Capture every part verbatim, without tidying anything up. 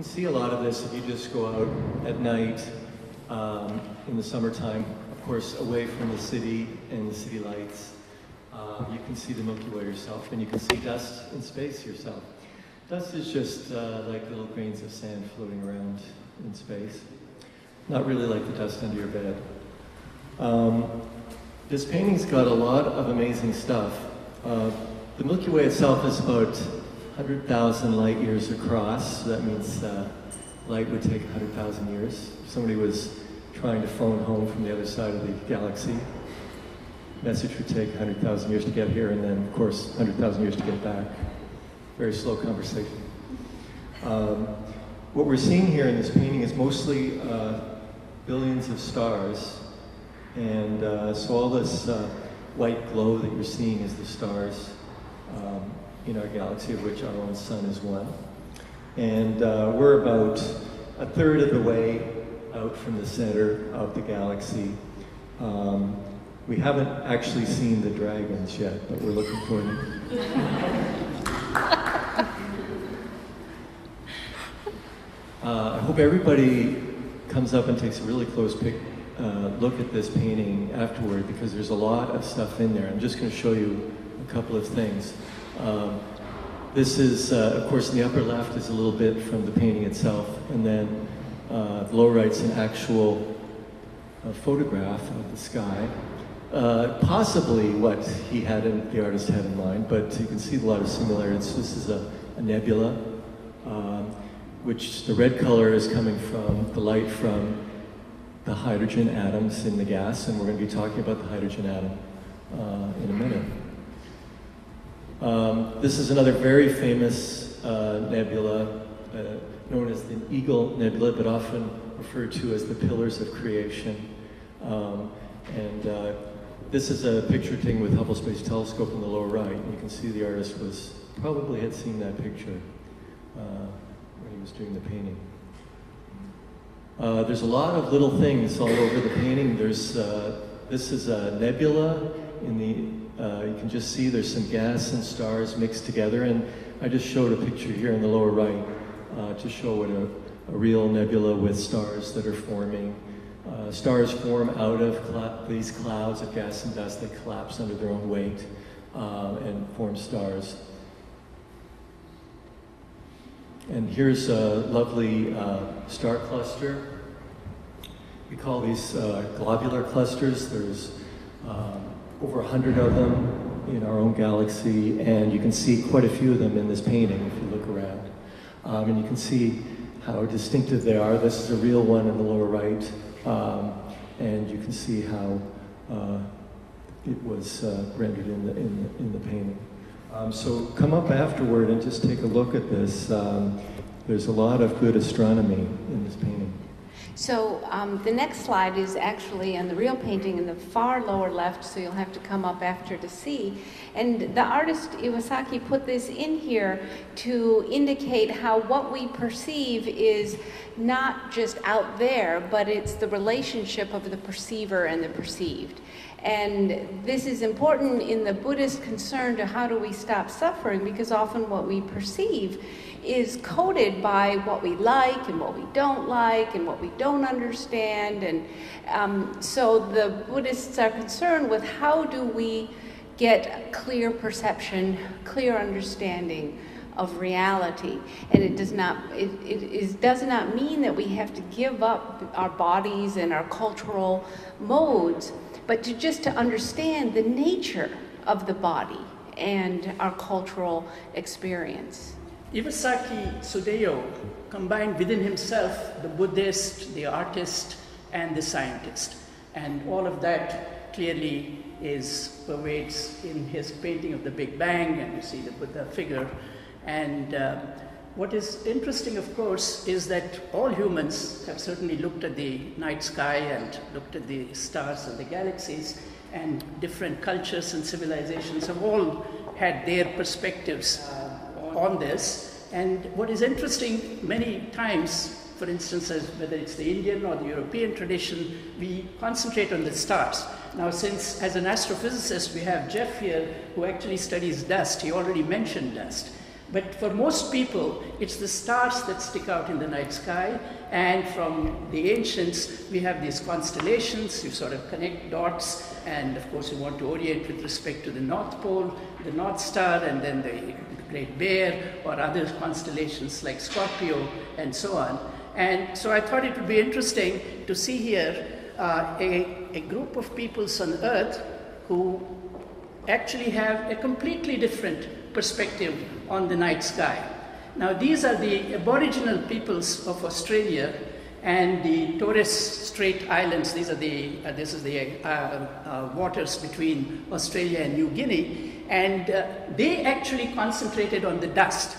can see a lot of this if you just go out at night um, in the summertime, of course, away from the city and the city lights. Uh, you can see the Milky Way yourself, and you can see dust in space yourself. Dust is just uh, like little grains of sand floating around in space. Not really like the dust under your bed. Um, this painting's got a lot of amazing stuff. Uh, the Milky Way itself is about one hundred thousand light years across, so that means uh, light would take one hundred thousand years. Somebody was trying to phone home from the other side of the galaxy. Message would take one hundred thousand years to get here, and then, of course, one hundred thousand years to get back. Very slow conversation. Um, what we're seeing here in this painting is mostly uh, billions of stars, and uh, so all this uh, white glow that you're seeing is the stars um, in our galaxy, of which our own sun is one. And uh, we're about a third of the way out from the center of the galaxy. Um, we haven't actually seen the dragons yet, but we're looking for them. uh, I hope everybody comes up and takes a really close pic uh, look at this painting afterward, because there's a lot of stuff in there. I'm just going to show you a couple of things. Um, this is, uh, of course, in the upper left is a little bit from the painting itself, and then uh, below right's an actual uh, photograph of the sky. Uh, possibly what he had in, the artist had in mind, but you can see a lot of similarities. This is a, a nebula, um, which the red color is coming from the light from the hydrogen atoms in the gas, and we're going to be talking about the hydrogen atom uh, in a minute. Um, this is another very famous uh, nebula, uh, known as the Eagle Nebula, but often referred to as the Pillars of Creation. Um, and uh, this is a picture taken with Hubble Space Telescope in the lower right. You can see the artist was probably had seen that picture uh, when he was doing the painting. Uh, there's a lot of little things all over the painting. There's uh, this is a nebula in the. Uh, you can just see there's some gas and stars mixed together, and I just showed a picture here in the lower right uh, to show what a, a real nebula with stars that are forming. Uh, stars form out of cl these clouds of gas and dust that collapse under their own weight uh, and form stars. And here's a lovely uh, star cluster. We call these uh, globular clusters. There's um, over a hundred of them in our own galaxy, and you can see quite a few of them in this painting if you look around. Um, and you can see how distinctive they are. This is a real one in the lower right, um, and you can see how uh, it was uh, rendered in the, in the, in the painting. Um, so come up afterward and just take a look at this. Um, there's a lot of good astronomy in this painting. So um, the next slide is actually on the real painting in the far lower left, so you'll have to come up after to see. And the artist Iwasaki put this in here to indicate how what we perceive is not just out there, but it's the relationship of the perceiver and the perceived. And this is important in the Buddhist concern to how do we stop suffering, because often what we perceive is coded by what we like and what we don't like and what we don't understand. And um, so the Buddhists are concerned with how do we get clear perception, clear understanding of reality. And it does not it, it is, does not mean that we have to give up our bodies and our cultural modes, but to just to understand the nature of the body and our cultural experience. Iwasaki Sudeyo combined within himself the Buddhist, the artist, and the scientist. And all of that clearly is pervades in his painting of the Big Bang, and you see the Buddha figure. And uh, what is interesting, of course, is that all humans have certainly looked at the night sky and looked at the stars and the galaxies, and different cultures and civilizations have all had their perspectives on this. And what is interesting, many times, for instance, as whether it's the Indian or the European tradition, we concentrate on the stars. Now, since as an astrophysicist we have Jeff here, who actually studies dust, he already mentioned dust. But for most people, it's the stars that stick out in the night sky. And from the ancients, we have these constellations. You sort of connect dots. And of course, you want to orient with respect to the North Pole, the North Star, and then the Great Bear, or other constellations like Scorpio, and so on. And so I thought it would be interesting to see here uh, a, a group of peoples on Earth who actually have a completely different perspective on the night sky. Now, these are the aboriginal peoples of Australia and the Torres Strait Islands. These are the, uh, this is the uh, uh, waters between Australia and New Guinea. And uh, they actually concentrated on the dust.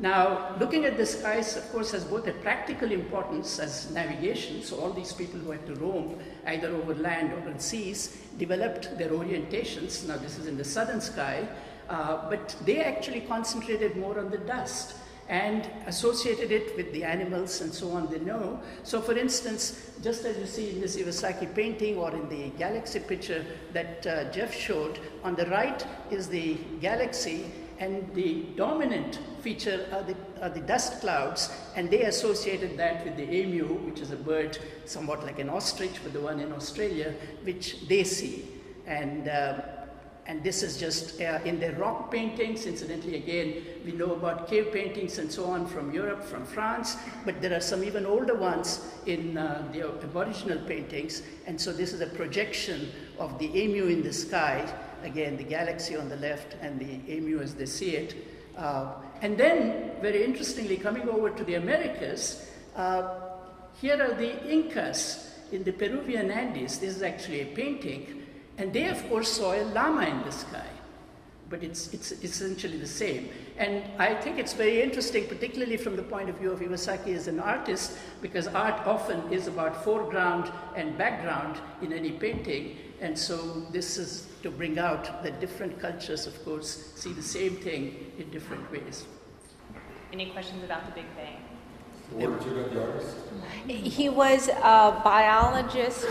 Now, looking at the skies, of course, has both a practical importance as navigation. So all these people who had to roam, either over land or on seas, developed their orientations. Now, this is in the southern sky. Uh, but they actually concentrated more on the dust and associated it with the animals and so on they know. So for instance, just as you see in this Iwasaki painting or in the galaxy picture that uh, Jeff showed, on the right is the galaxy, and the dominant feature are the, are the dust clouds, and they associated that with the emu, which is a bird somewhat like an ostrich, but the one in Australia, which they see. And uh, And this is just uh, in their rock paintings. Incidentally, again, we know about cave paintings and so on from Europe, from France, but there are some even older ones in uh, the Aboriginal paintings. And so this is a projection of the emu in the sky. Again, the galaxy on the left and the emu as they see it. Uh, and then, very interestingly, coming over to the Americas, uh, here are the Incas in the Peruvian Andes. This is actually a painting. And they, of course, saw a llama in the sky, but it's, it's essentially the same. And I think it's very interesting, particularly from the point of view of Iwasaki as an artist, because art often is about foreground and background in any painting. And so this is to bring out that different cultures, of course, see the same thing in different ways. Any questions about the Big Bang? Where did you get the artist? He was a biologist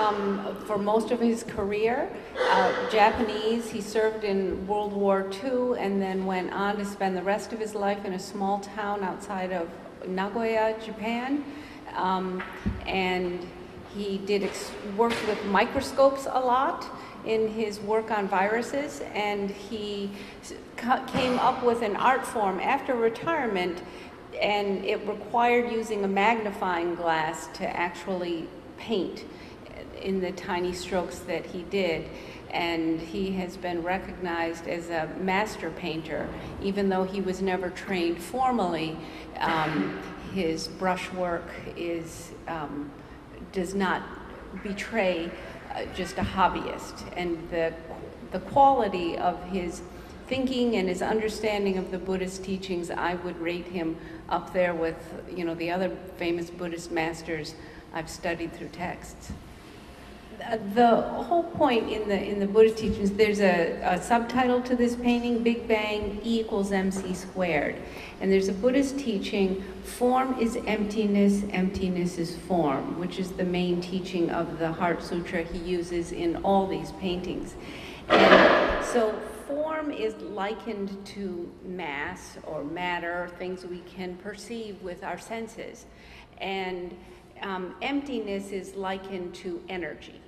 um, for most of his career, uh, Japanese. He served in World War Two and then went on to spend the rest of his life in a small town outside of Nagoya, Japan. Um, and he did ex work with microscopes a lot in his work on viruses, and he came up with an art form after retirement, and it required using a magnifying glass to actually paint in the tiny strokes that he did. And he has been recognized as a master painter, even though he was never trained formally. Um, his brushwork is, um, does not betray uh, just a hobbyist. And the, the quality of his thinking and his understanding of the Buddhist teachings, I would rate him up there with, you know, the other famous Buddhist masters I've studied through texts. The whole point in the in the Buddhist teachings, there's a, a subtitle to this painting, Big Bang, E equals M C squared. And there's a Buddhist teaching, form is emptiness, emptiness is form, which is the main teaching of the Heart Sutra he uses in all these paintings. And so form is likened to mass or matter, things we can perceive with our senses. And um, emptiness is likened to energy.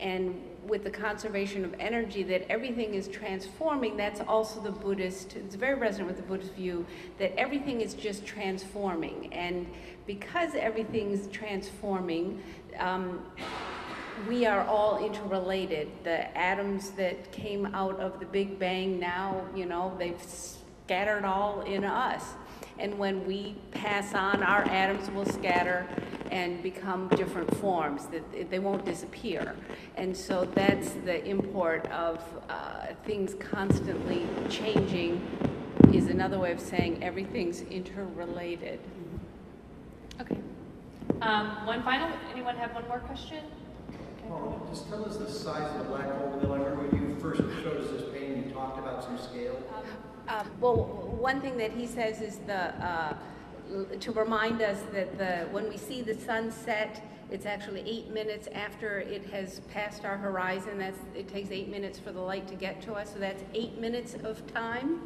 And with the conservation of energy, that everything is transforming, that's also the Buddhist, it's very resonant with the Buddhist view, that everything is just transforming. And because everything's transforming, um, we are all interrelated. The atoms that came out of the Big Bang now, you know, they've scattered all in us. And when we pass on, our atoms will scatter and become different forms. That they won't disappear. And so that's the import of uh, things constantly changing, is another way of saying everything's interrelated. Okay. Um, one final, anyone have one more question? Well, just tell us the size of the black hole. And then I remember when you first showed us this painting, you talked about some scale. Um, uh, well, one thing that he says is the uh, to remind us that the when we see the sunset, it's actually eight minutes after it has passed our horizon. That's it takes eight minutes for the light to get to us. So that's eight minutes of time.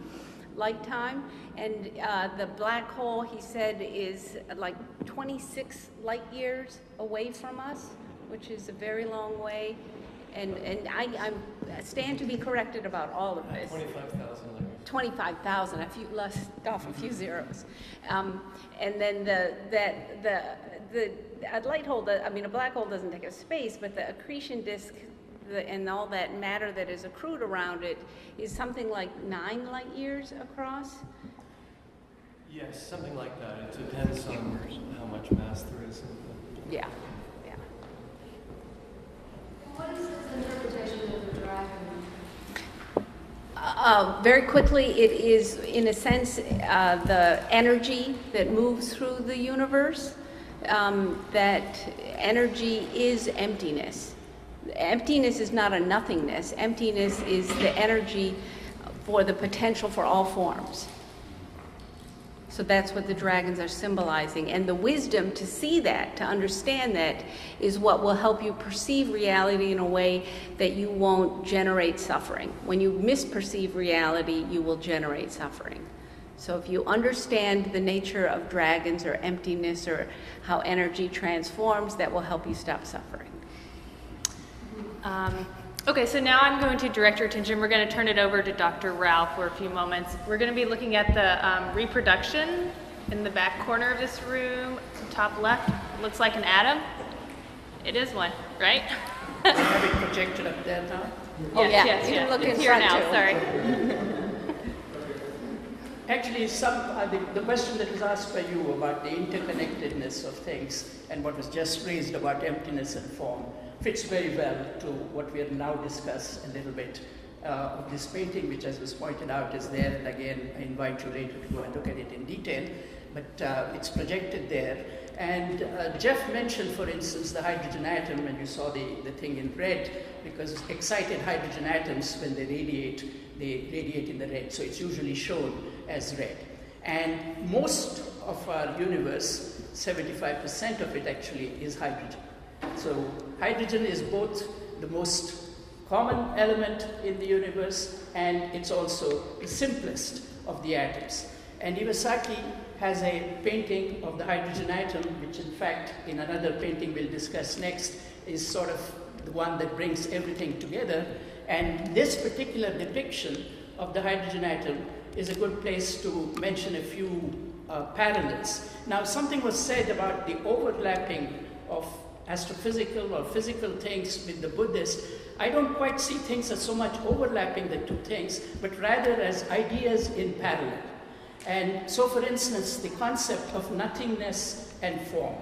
light time, and uh, the black hole, he said, is like twenty-six light years away from us, which is a very long way, and, and I, I'm, I stand to be corrected about all of this. twenty-five thousand. twenty-five thousand, a few less, off a few zeros. Um, and then the, that, the, the a light hole, I mean, a black hole doesn't take up space, but the accretion disk the, and all that matter that is accrued around it is something like nine light years across? Yes, something like that. It depends on how much mass there is. Yeah, yeah. What is this interpretation of the dragon? Uh, very quickly, it is, in a sense, uh, the energy that moves through the universe. Um, that energy is emptiness. Emptiness is not a nothingness. Emptiness is the energy for the potential for all forms. So that's what the dragons are symbolizing. And the wisdom to see that, to understand that, is what will help you perceive reality in a way that you won't generate suffering. When you misperceive reality, you will generate suffering. So if you understand the nature of dragons or emptiness or how energy transforms, that will help you stop suffering. Um, Okay, so now I'm going to direct your attention. We're going to turn it over to Doctor Rao for a few moments. We're going to be looking at the um, reproduction in the back corner of this room, top left. Looks like an atom. It is one, right? I have it projected up there now. Oh, yes, yeah. Yes, you yes. can look it's in here now, too. Sorry. Actually, some, uh, the, the question that was asked by you about the interconnectedness of things and what was just raised about emptiness and form fits very well to what we have now discussed a little bit uh, of this painting, which, as was pointed out, is there. And again, I invite you later to go and look at it in detail, but uh, it's projected there. And uh, Jeff mentioned, for instance, the hydrogen atom, and you saw the, the thing in red, because excited hydrogen atoms, when they radiate, they radiate in the red. So it's usually shown as red. And most of our universe, seventy-five percent of it actually is hydrogen. So hydrogen is both the most common element in the universe, and it's also the simplest of the atoms. And Iwasaki has a painting of the hydrogen atom, which in fact, in another painting we'll discuss next, is sort of the one that brings everything together. And this particular depiction of the hydrogen atom is a good place to mention a few uh, parallels. Now, something was said about the overlapping of astrophysical or physical things with the Buddhist. I don't quite see things as so much overlapping the two things, but rather as ideas in parallel. And so, for instance, the concept of nothingness and form.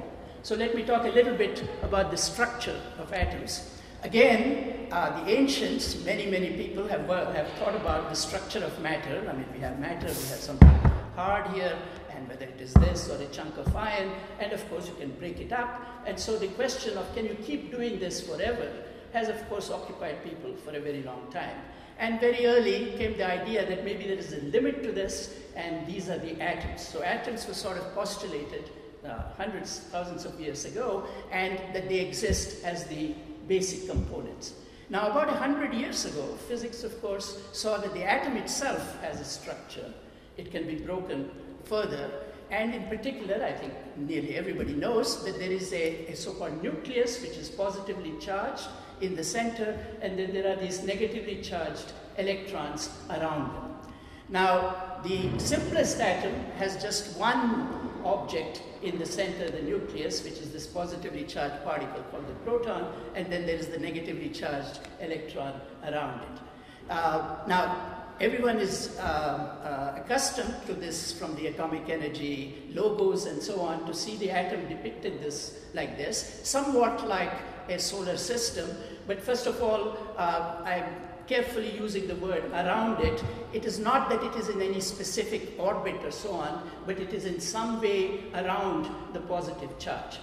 So let me talk a little bit about the structure of atoms. Again, uh, the ancients, many, many people have, have thought about the structure of matter. I mean, we have matter, we have something hard here, and whether it is this or a chunk of iron, and of course you can break it up. And so the question of can you keep doing this forever has of course occupied people for a very long time. And very early came the idea that maybe there is a limit to this, and these are the atoms. So atoms were sort of postulated uh, hundreds, thousands of years ago, and that they exist as the basic components. Now about one hundred years ago, physics of course saw that the atom itself has a structure. It can be broken further, and in particular, I think nearly everybody knows that there is a, a so-called nucleus which is positively charged in the center, and then there are these negatively charged electrons around them. Now, the simplest atom has just one object in the center, the nucleus, which is this positively charged particle called the proton, and then there is the negatively charged electron around it. Uh, now, everyone is uh, uh, accustomed to this from the atomic energy logos and so on, to see the atom depicted this like this, somewhat like a solar system. But first of all, uh, I'm carefully using the word around it. It is not that it is in any specific orbit or so on, but it is in some way around the positive charge.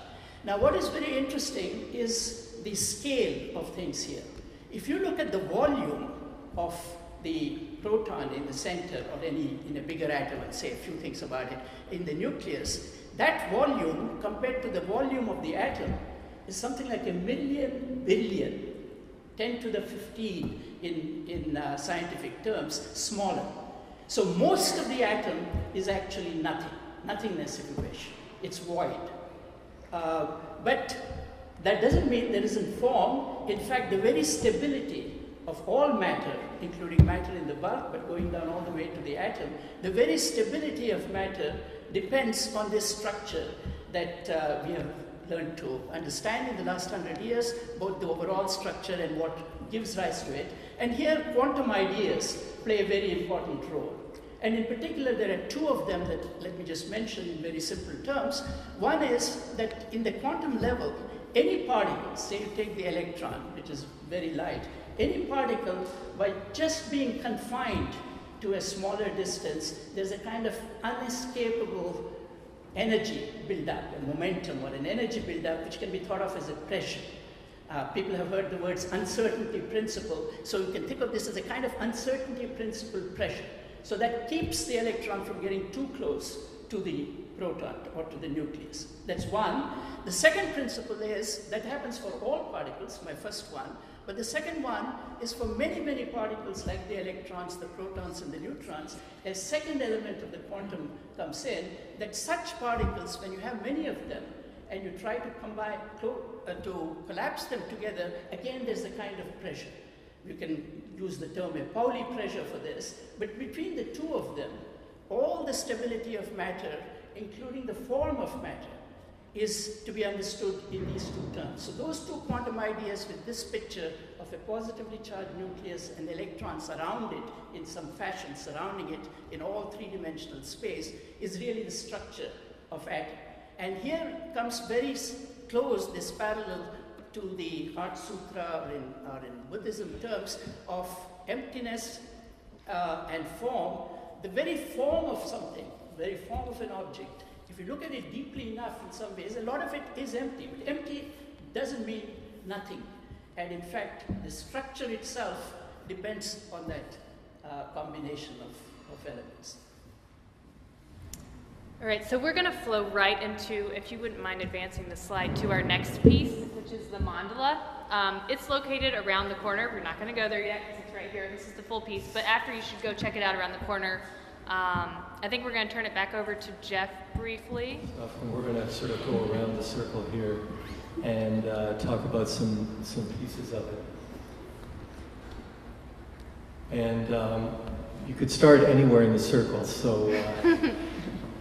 Now, what is very interesting is the scale of things here. If you look at the volume of the proton in the center of any, in a bigger atom, and say a few things about it, in the nucleus, that volume compared to the volume of the atom is something like a million billion, ten to the fifteen in, in uh, scientific terms, smaller. So most of the atom is actually nothing, nothingness if you wish. It's void. Uh, but that doesn't mean there isn't form. In fact, the very stability of all matter, including matter in the bulk, but going down all the way to the atom, the very stability of matter depends on this structure that uh, we have learned to understand in the last hundred years, both the overall structure and what gives rise to it. And here, quantum ideas play a very important role. And in particular, there are two of them that let me just mention in very simple terms. One is that in the quantum level, any particle, say you take the electron, which is very light, any particle, by just being confined to a smaller distance, there's a kind of unescapable energy buildup, a momentum or an energy buildup, which can be thought of as a pressure. Uh, people have heard the words uncertainty principle, so you can think of this as a kind of uncertainty principle pressure. So that keeps the electron from getting too close to the proton or to the nucleus. That's one. The second principle is, that happens for all particles, my first one, but the second one is for many, many particles like the electrons, the protons, and the neutrons, a second element of the quantum comes in, that such particles, when you have many of them, and you try to combine, uh, to collapse them together, again there's a kind of pressure. You can use the term a Pauli pressure for this, but between the two of them, all the stability of matter, including the form of matter, is to be understood in these two terms. So those two quantum ideas with this picture of a positively charged nucleus and electrons around it in some fashion, surrounding it in all three-dimensional space, is really the structure of atom. And here comes very close this parallel to the Heart Sutra, or in, or in Buddhism terms, of emptiness uh, and form. The very form of something, the very form of an object, if you look at it deeply enough in some ways, a lot of it is empty. But empty doesn't mean nothing. And in fact, the structure itself depends on that uh, combination of, of elements. All right, so we're going to flow right into, if you wouldn't mind advancing the slide, to our next piece, which is the mandala. Um, it's located around the corner. We're not going to go there yet because it's right here. This is the full piece. But after, you should go check it out around the corner. Um, I think we're going to turn it back over to Jeff briefly. And we're going to sort of go around the circle here and uh, talk about some, some pieces of it. And um, you could start anywhere in the circle, so, uh,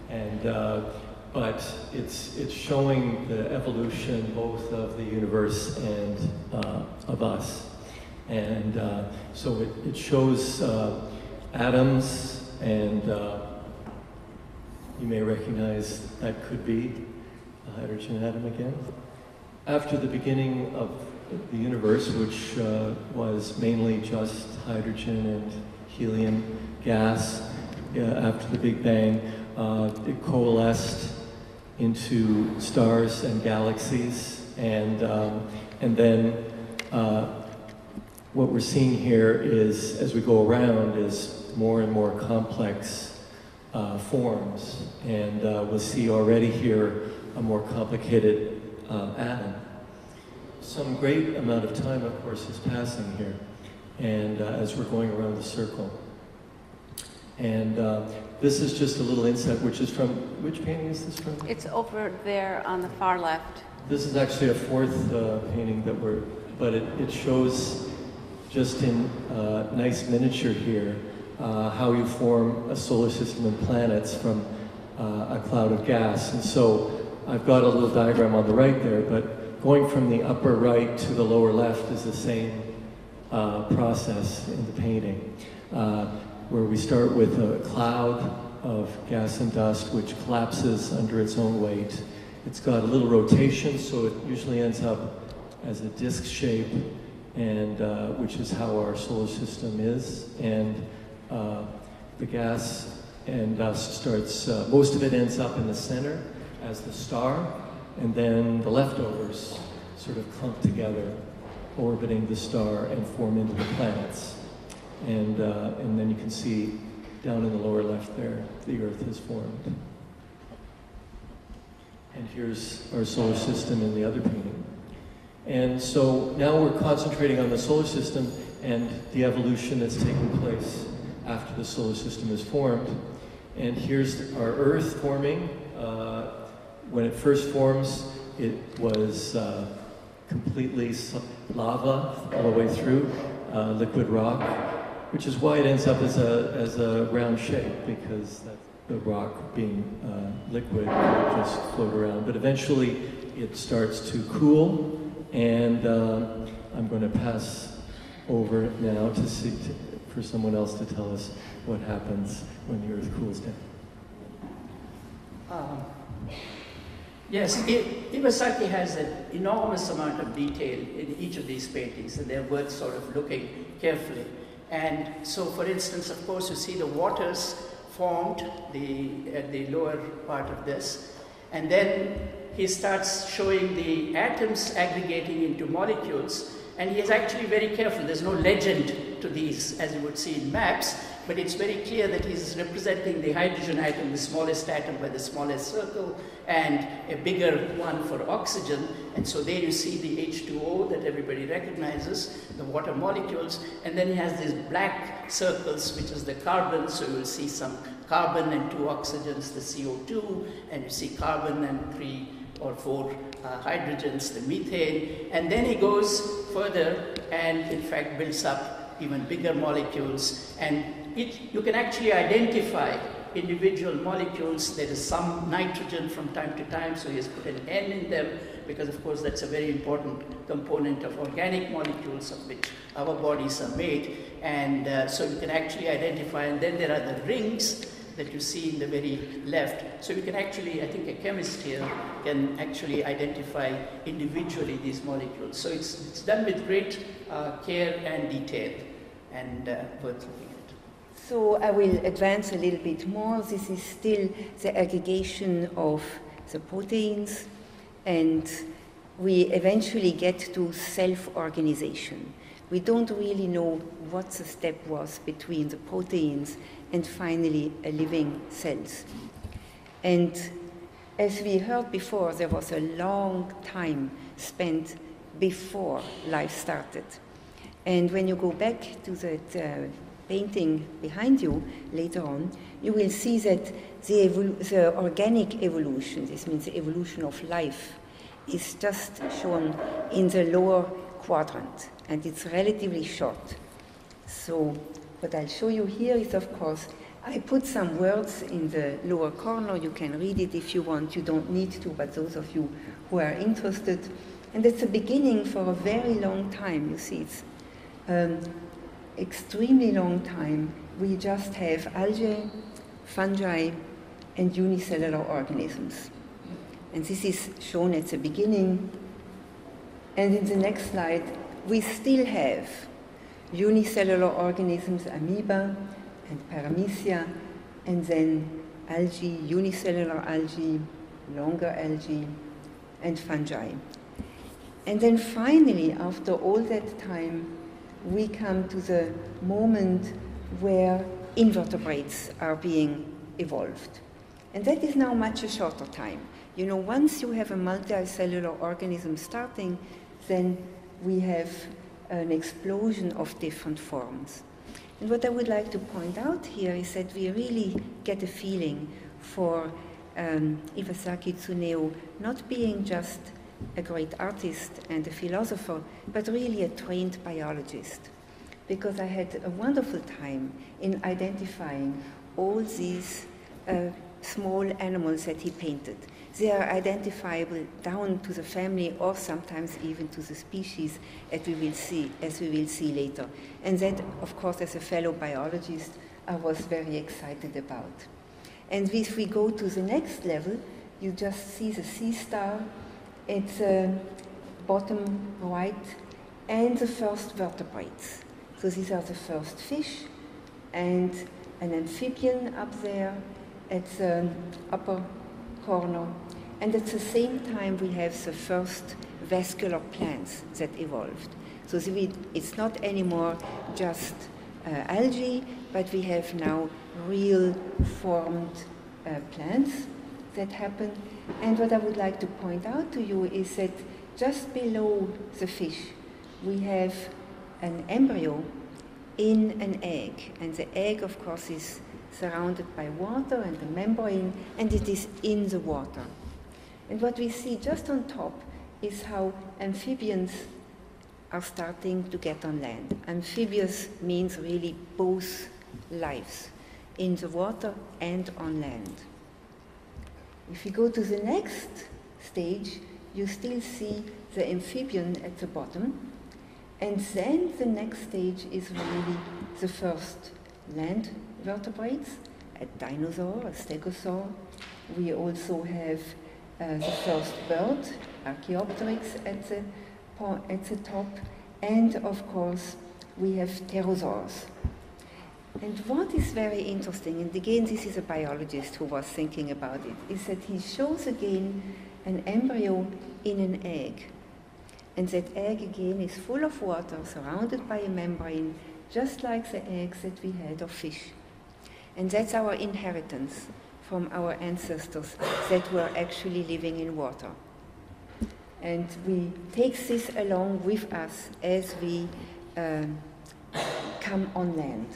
and, uh, but it's, it's showing the evolution both of the universe and uh, of us. And uh, so it, it shows uh, atoms. And uh, you may recognize that could be a hydrogen atom again. After the beginning of the universe, which uh, was mainly just hydrogen and helium gas, uh, after the Big Bang, uh, it coalesced into stars and galaxies. And, um, and then uh, what we're seeing here is, as we go around, is more and more complex uh, forms, and uh, we'll see already here a more complicated uh, atom. Some great amount of time, of course, is passing here, and uh, as we're going around the circle. And uh, this is just a little insight, which is from, which painting is this from? It's over there on the far left. This is actually a fourth uh, painting that we're, but it, it shows just in uh, nice miniature here, Uh, how you form a solar system and planets from uh, a cloud of gas. And so I've got a little diagram on the right there, but going from the upper right to the lower left is the same uh, process in the painting, uh, where we start with a cloud of gas and dust which collapses under its own weight. It's got a little rotation, so it usually ends up as a disc shape, and uh, which is how our solar system is. And Uh, the gas and dust starts, uh, most of it ends up in the center as the star, and then the leftovers sort of clump together, orbiting the star and form into the planets. And, uh, and then you can see down in the lower left there, the Earth is formed. And here's our solar system in the other painting. And so now we're concentrating on the solar system and the evolution that's taking place after the solar system is formed. And here's our Earth forming. Uh, when it first forms, it was uh, completely lava all the way through, uh, liquid rock, which is why it ends up as a, as a round shape, because that's the rock being uh, liquid will just float around. But eventually it starts to cool, and uh, I'm going to pass over now to see, to, for someone else to tell us what happens when the Earth cools down. Um, yes, it, Iwasaki has an enormous amount of detail in each of these paintings, and they're worth sort of looking carefully. And so, for instance, of course, you see the waters formed the, at the lower part of this, and then he starts showing the atoms aggregating into molecules, and he is actually very careful. There's no legend to these, as you would see in maps, but it's very clear that he's representing the hydrogen atom, the smallest atom by the smallest circle, and a bigger one for oxygen. And so there you see the H two O that everybody recognizes, the water molecules, and then he has these black circles, which is the carbon, so you'll see some carbon and two oxygens, the C O two, and you see carbon and three or four uh, hydrogens, the methane, and then he goes further and in fact builds up even bigger molecules, and it, you can actually identify individual molecules. There is some nitrogen from time to time, so he has put an N in them, because of course that's a very important component of organic molecules of which our bodies are made, and uh, so you can actually identify, and then there are the rings that you see in the very left. So you can actually, I think a chemist here can actually identify individually these molecules. So it's, it's done with great uh, care and detail, and uh, worth looking at. So I will advance a little bit more. This is still the aggregation of the proteins, and we eventually get to self-organization. We don't really know what the step was between the proteins and finally a living cells. And as we heard before, there was a long time spent before life started. And when you go back to that uh, painting behind you later on, you will see that the, the organic evolution, this means the evolution of life, is just shown in the lower quadrant, and it's relatively short. So what I'll show you here is, of course, I put some words in the lower corner. You can read it if you want. You don't need to, but those of you who are interested. And it's a beginning for a very long time. You see, it's um, extremely long time. We just have algae, fungi, and unicellular organisms. And this is shown at the beginning. And in the next slide, we still have unicellular organisms, amoeba and paramecium, and then algae, unicellular algae, longer algae, and fungi. And then finally, after all that time, we come to the moment where invertebrates are being evolved. And that is now much a shorter time. You know, once you have a multicellular organism starting, then we have an explosion of different forms. And what I would like to point out here is that we really get a feeling for um, Iwasaki Tsuneo not being just a great artist and a philosopher, but really a trained biologist. Because I had a wonderful time in identifying all these uh, small animals that he painted. They are identifiable down to the family, or sometimes even to the species, as we will see, as we will see later. And that, of course, as a fellow biologist, I was very excited about. And if we go to the next level, you just see the sea star at the bottom right, and the first vertebrates. So these are the first fish, and an amphibian up there at the upper corner, and at the same time we have the first vascular plants that evolved. So it's not anymore just uh, algae, but we have now real formed uh, plants that happen. And what I would like to point out to you is that just below the fish we have an embryo in an egg, and the egg, of course, is surrounded by water and the membrane, and it is in the water. And what we see just on top is how amphibians are starting to get on land. Amphibious means really both lives, in the water and on land. If you go to the next stage, you still see the amphibian at the bottom, and then the next stage is really the first land vertebrates, a dinosaur, a stegosaur. We also have uh, the first bird, Archaeopteryx, at the, at the top, and of course we have pterosaurs. And what is very interesting, and again this is a biologist who was thinking about it, is that he shows again an embryo in an egg. And that egg again is full of water, surrounded by a membrane, just like the eggs that we had of fish. And that's our inheritance from our ancestors that were actually living in water. And we take this along with us as we uh, come on land.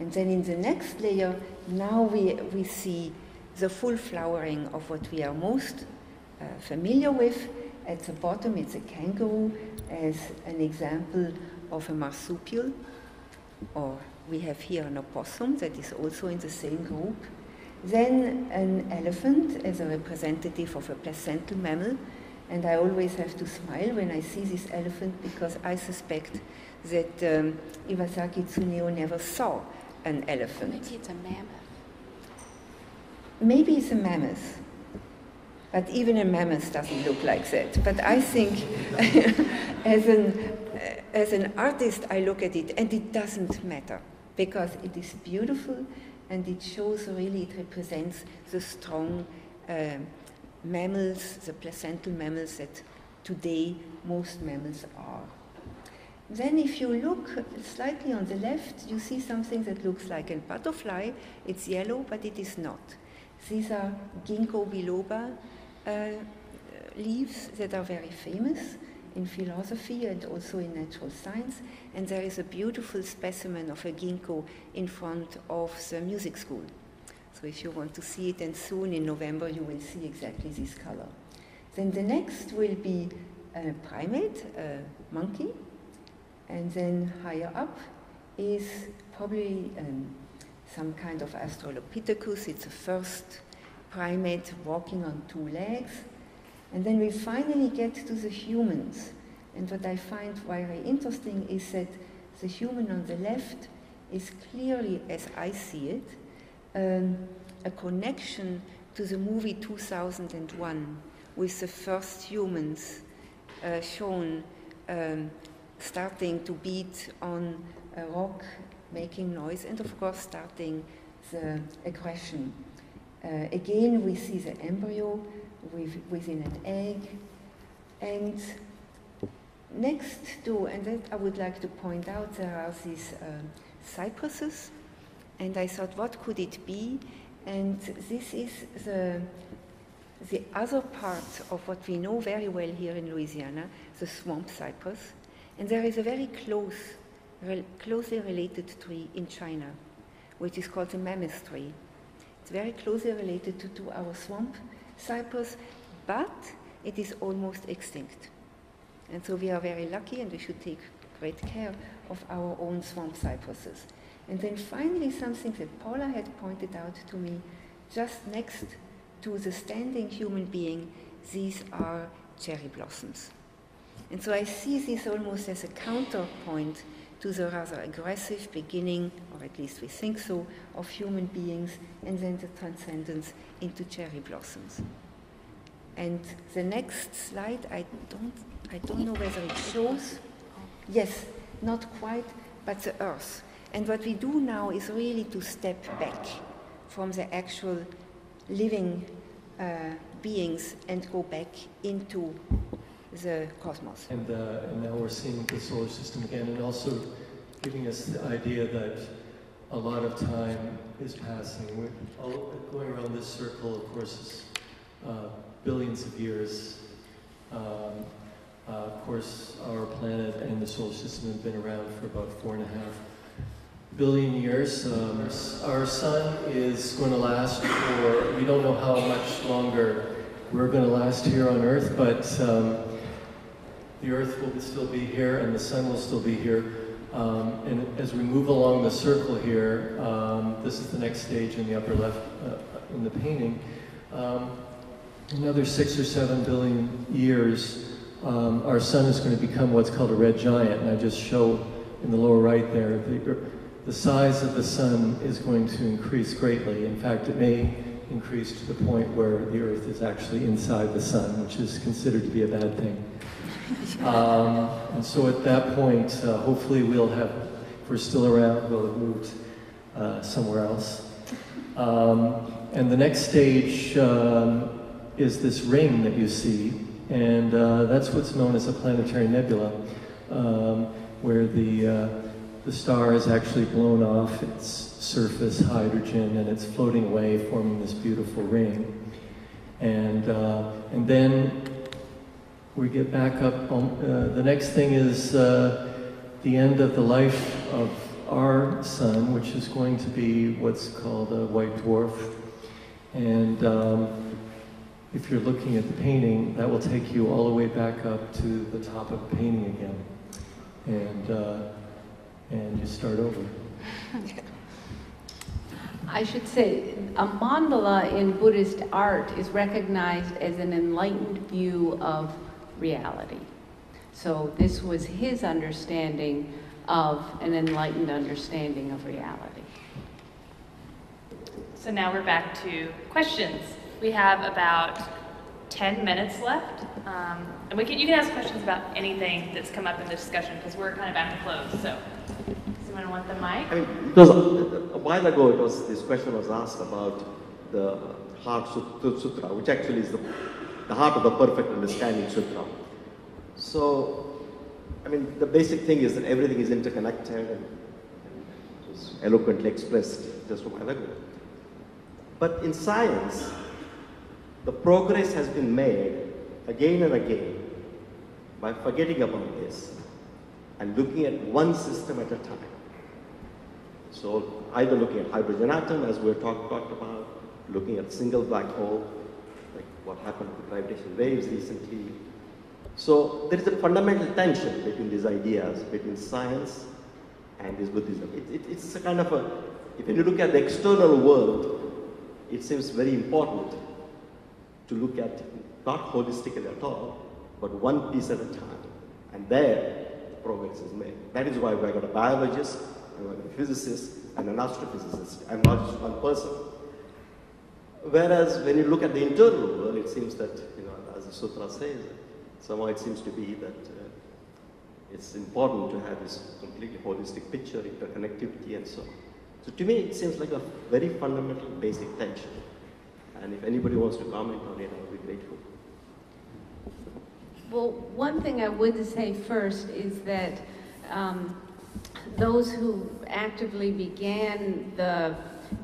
And then in the next layer, now we, we see the full flowering of what we are most uh, familiar with. At the bottom, it's a kangaroo as an example of a marsupial. Or we have here an opossum that is also in the same group. Then an elephant as a representative of a placental mammal. And I always have to smile when I see this elephant because I suspect that um, Iwasaki Tsuneo never saw an elephant. Maybe it's a mammoth. Maybe it's a mammoth. But even a mammoth doesn't look like that. But I think as an, as an artist, I look at it, and it doesn't matter because it is beautiful and it shows really, it represents the strong uh, mammals, the placental mammals that today most mammals are. Then if you look slightly on the left, you see something that looks like a butterfly. It's yellow, but it is not. These are ginkgo biloba uh, leaves that are very famous in philosophy and also in natural science. And there is a beautiful specimen of a ginkgo in front of the music school. So if you want to see it, and soon in November you will see exactly this color. Then the next will be a primate, a monkey. And then higher up is probably um, some kind of Australopithecus. It's the first primate walking on two legs. And then we finally get to the humans. And what I find very interesting is that the human on the left is clearly, as I see it, um, a connection to the movie two thousand one with the first humans uh, shown um, starting to beat on a rock, making noise, and of course starting the aggression. Uh, again, we see the embryo with, within an egg. And next to, and that I would like to point out, there are these uh, cypresses. And I thought, what could it be? And this is the, the other part of what we know very well here in Louisiana, the swamp cypress. And there is a very close, re closely related tree in China, which is called the mammoth tree. It's very closely related to, to our swamp cypress, but it is almost extinct. And so we are very lucky, and we should take great care of our own swamp cypresses. And then finally, something that Paula had pointed out to me, just next to the standing human being, these are cherry blossoms. And so I see this almost as a counterpoint to the rather aggressive beginning, or at least we think so, of human beings, and then the transcendence into cherry blossoms. And the next slide, I don't, I don't know whether it shows. Yes, not quite, but the Earth. And what we do now is really to step back from the actual living uh, beings and go back into the cosmos. And, uh, and now we're seeing the solar system again, and also giving us the idea that a lot of time is passing. We're all going around this circle, of course, is uh, billions of years. Um, Uh, of course, our planet and the solar system have been around for about four and a half billion years. Um, our sun is going to last for, we don't know how much longer we're going to last here on Earth, but um, the Earth will still be here and the sun will still be here. Um, and as we move along the circle here, um, this is the next stage in the upper left uh, in the painting, um, another six or seven billion years, um, our sun is going to become what's called a red giant, and I just show in the lower right there, the, the size of the sun is going to increase greatly. In fact, it may increase to the point where the Earth is actually inside the sun, which is considered to be a bad thing. Um, and so at that point, uh, hopefully we'll have, if we're still around, we'll have moved uh, somewhere else. Um, and the next stage um, is this ring that you see, and uh, that's what's known as a planetary nebula, um, where the, uh, the star has actually blown off its surface hydrogen and it's floating away, forming this beautiful ring. And, uh, and then we get back up. Um, uh, the next thing is uh, the end of the life of our sun, which is going to be what's called a white dwarf. And um, if you're looking at the painting, that will take you all the way back up to the top of the painting again. And, uh, and you start over. I should say, a mandala in Buddhist art is recognized as an enlightened view of reality. So this was his understanding of an enlightened understanding of reality. So now we're back to questions. We have about ten minutes left. Um, and we can, you can ask questions about anything that's come up in the discussion because we're kind of at the close. So someone want the mic? I mean, because a while ago it was, this question was asked about the Heart Sutra, which actually is the the heart of the perfect understanding sutra. So, I mean, the basic thing is that everything is interconnected and, and just eloquently expressed just a while ago. But in science, the progress has been made again and again by forgetting about this and looking at one system at a time. So either looking at hydrogen atom, as we talk, talked about, looking at single black hole, what happened to gravitational waves recently. So there is a fundamental tension between these ideas, between science and this Buddhism. It, it, it's a kind of a, if you look at the external world, it seems very important to look at, not holistically at all, but one piece at a time. And there, the progress is made. That is why we've got a biologist, we've got a physicist, and an astrophysicist. I'm not just one person. Whereas when you look at the internal world, it seems that, you know, as the sutra says, somehow it seems to be that uh, it's important to have this completely holistic picture, interconnectivity and so on. So to me, it seems like a very fundamental basic tension. And if anybody wants to comment on it, I would be grateful. Well, one thing I would say first is that um, those who actively began the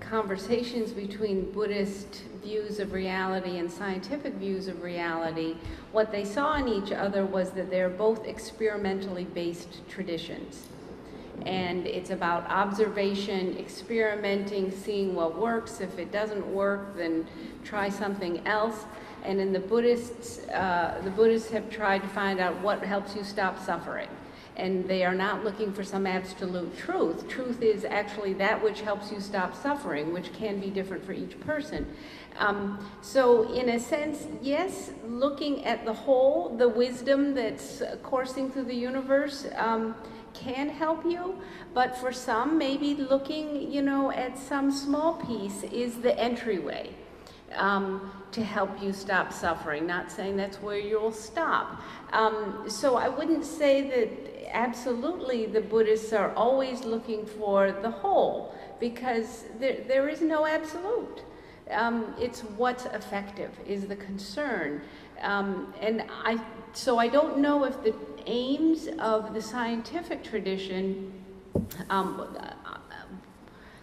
conversations between Buddhist views of reality and scientific views of reality, what they saw in each other was that they're both experimentally based traditions. And it's about observation, experimenting, seeing what works. If it doesn't work, then try something else. And in the Buddhists, uh, the Buddhists have tried to find out what helps you stop suffering. And they are not looking for some absolute truth. Truth is actually that which helps you stop suffering, which can be different for each person. Um, so in a sense, yes, looking at the whole, the wisdom that's coursing through the universe um, can help you, but for some, maybe looking, you know, at some small piece is the entryway um, to help you stop suffering. Not saying that's where you'll stop. Um, so I wouldn't say that absolutely, the Buddhists are always looking for the whole, because there, there is no absolute. Um, it's what's effective is the concern. Um, and I, so I don't know if the aims of the scientific tradition, um,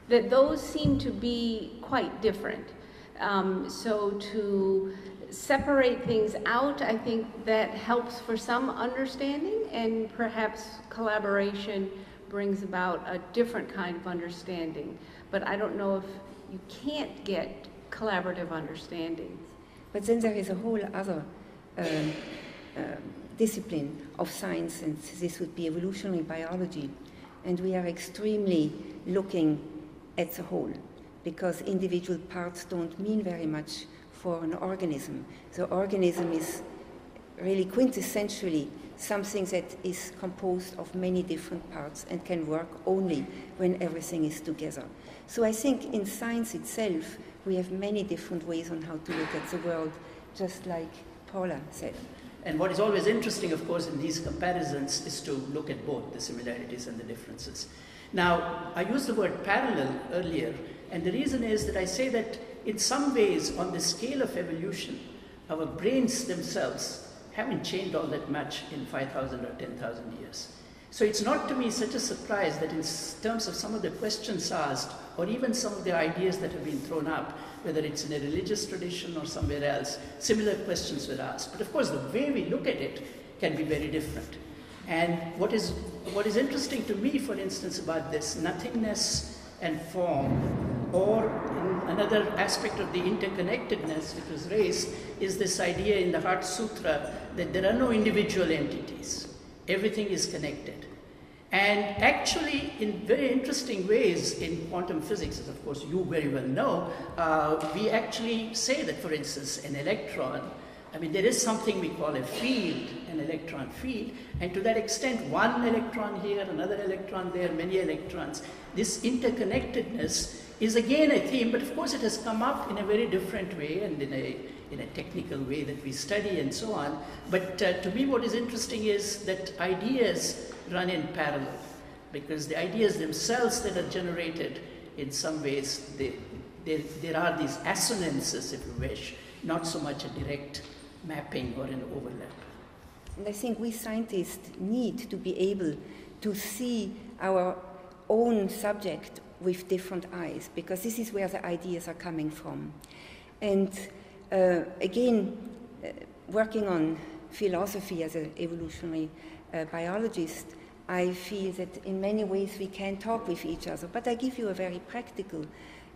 that those seem to be quite different. Um, so to separate things out, I think that helps for some understanding, and perhaps collaboration brings about a different kind of understanding. But I don't know if you can't get collaborative understanding. But then there is a whole other um, uh, discipline of science, and this would be evolutionary biology. And we are extremely looking at the whole, because individual parts don't mean very much for an organism. The organism is really quintessentially something that is composed of many different parts and can work only when everything is together. So I think in science itself, we have many different ways on how to look at the world, just like Paula said. And what is always interesting, of course, in these comparisons is to look at both the similarities and the differences. Now, I used the word parallel earlier, and the reason is that I say that in some ways, on the scale of evolution, our brains themselves haven't changed all that much in five thousand or ten thousand years. So it's not to me such a surprise that in terms of some of the questions asked, or even some of the ideas that have been thrown up, whether it's in a religious tradition or somewhere else, similar questions were asked. But of course, the way we look at it can be very different. And what is, what is interesting to me, for instance, about this nothingness and form, or another aspect of the interconnectedness that was raised, is this idea in the Heart Sutra that there are no individual entities. Everything is connected. And actually, in very interesting ways in quantum physics, as of course you very well know, uh, we actually say that, for instance, an electron, I mean, there is something we call a field, an electron field, and to that extent, one electron here, another electron there, many electrons. This interconnectedness is again a theme, but of course it has come up in a very different way and in a, in a technical way that we study and so on. But uh, to me what is interesting is that ideas run in parallel, because the ideas themselves that are generated, in some ways, they, they, there are these assonances, if you wish, not so much a direct mapping or an overlap. And I think we scientists need to be able to see our own subject with different eyes, because this is where the ideas are coming from. And uh, again, uh, working on philosophy as an evolutionary uh, biologist, I feel that in many ways we can talk with each other. But I give you a very practical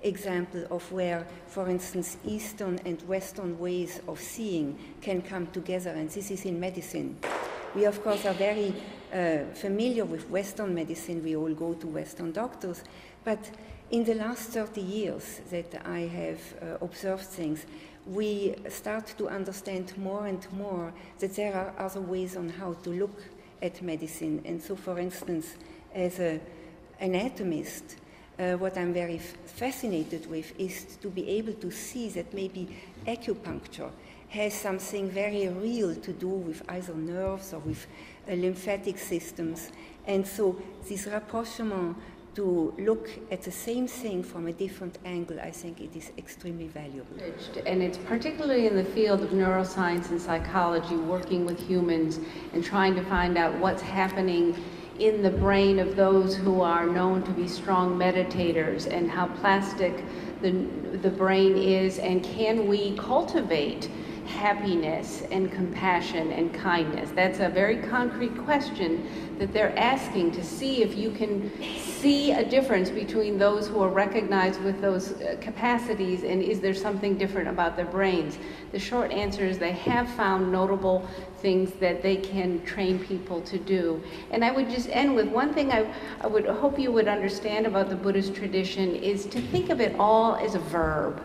example of where, for instance, Eastern and Western ways of seeing can come together, and this is in medicine. We, of course, are very uh, familiar with Western medicine. We all go to Western doctors. But in the last thirty years that I have uh, observed things, we start to understand more and more that there are other ways on how to look at medicine. And so, for instance, as an anatomist, uh, what I'm very fascinated with is to be able to see that maybe acupuncture has something very real to do with either nerves or with uh, lymphatic systems. And so this rapprochement to look at the same thing from a different angle, I think it is extremely valuable. And it's particularly in the field of neuroscience and psychology, working with humans and trying to find out what's happening in the brain of those who are known to be strong meditators, and how plastic the, the brain is, and can we cultivate happiness and compassion and kindness. That's a very concrete question that they're asking, to see if you can see a difference between those who are recognized with those capacities, and is there something different about their brains. The short answer is they have found notable things that they can train people to do. And I would just end with one thing I, I would hope you would understand about the Buddhist tradition is to think of it all as a verb.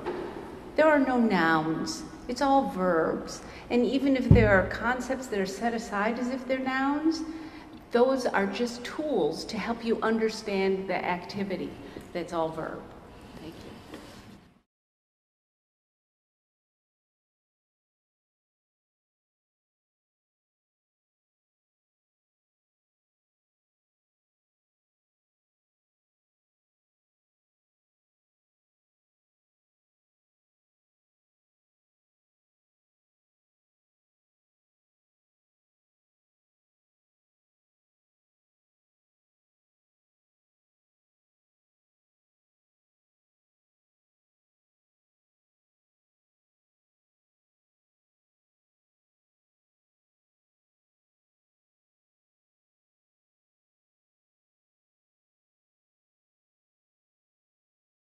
There are no nouns. It's all verbs. And even if there are concepts that are set aside as if they're nouns, those are just tools to help you understand the activity. That's all verb. Thank you.